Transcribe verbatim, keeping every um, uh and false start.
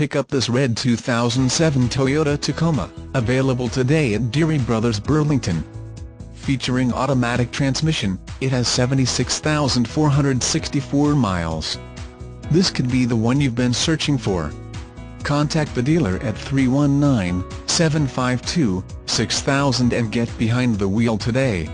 pick up this red two thousand seven Toyota Tacoma, available today at Deery Brothers Burlington. Featuring automatic transmission, it has seventy-six thousand four hundred sixty-four miles. This could be the one you've been searching for. Contact the dealer at three one nine, seven five two, six thousand and get behind the wheel today.